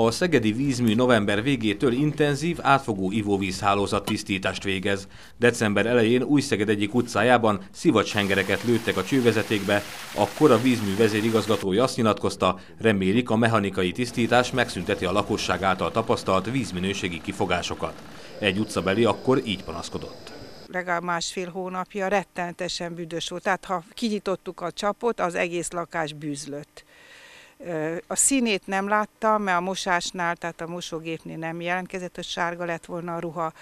A Szegedi Vízmű november végétől intenzív, átfogó ivóvízhálózat tisztítást végez. December elején Újszeged egyik utcájában szivacshengereket lőttek a csővezetékbe, akkor a vízmű vezérigazgatója azt nyilatkozta, remélik a mechanikai tisztítás megszünteti a lakosság által tapasztalt vízminőségi kifogásokat. Egy utcabeli akkor így panaszkodott. Legalább másfél hónapja rettenetesen büdös volt, tehát ha kinyitottuk a csapot, az egész lakás bűzlött. A színét nem láttam, mert a mosásnál, tehát a mosógépnél nem jelentkezett, hogy sárga lett volna a ruha,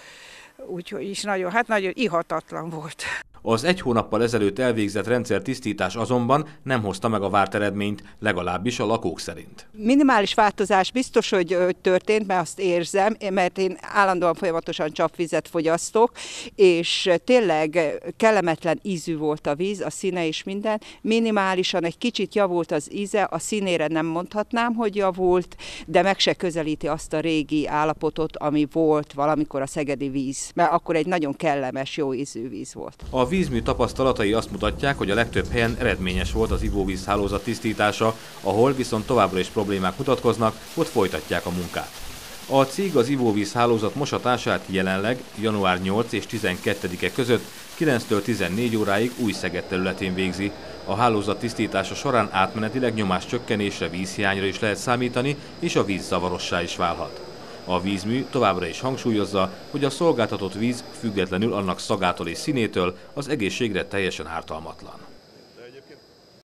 úgyhogy is nagyon ihatatlan volt. Az egy hónappal ezelőtt elvégzett rendszertisztítás azonban nem hozta meg a várt eredményt, legalábbis a lakók szerint. Minimális változás biztos, hogy történt, mert azt érzem, mert én állandóan folyamatosan csapvizet fogyasztok, és tényleg kellemetlen ízű volt a víz, a színe és minden. Minimálisan egy kicsit javult az íze, a színére nem mondhatnám, hogy javult, de meg se közelíti azt a régi állapotot, ami volt valamikor a szegedi víz, mert akkor egy nagyon kellemes, jó ízű víz volt. A vízmű tapasztalatai azt mutatják, hogy a legtöbb helyen eredményes volt az ivóvízhálózat tisztítása, ahol viszont továbbra is problémák mutatkoznak, ott folytatják a munkát. A cég az ivóvízhálózat mosatását jelenleg január 8 és 12-e között 9-től 14 óráig Újszeged területén végzi. A hálózat tisztítása során átmenetileg nyomás csökkenésre, vízhiányra is lehet számítani, és a víz zavarossá is válhat. A vízmű továbbra is hangsúlyozza, hogy a szolgáltatott víz függetlenül annak szagától és színétől az egészségre teljesen ártalmatlan.